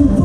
It's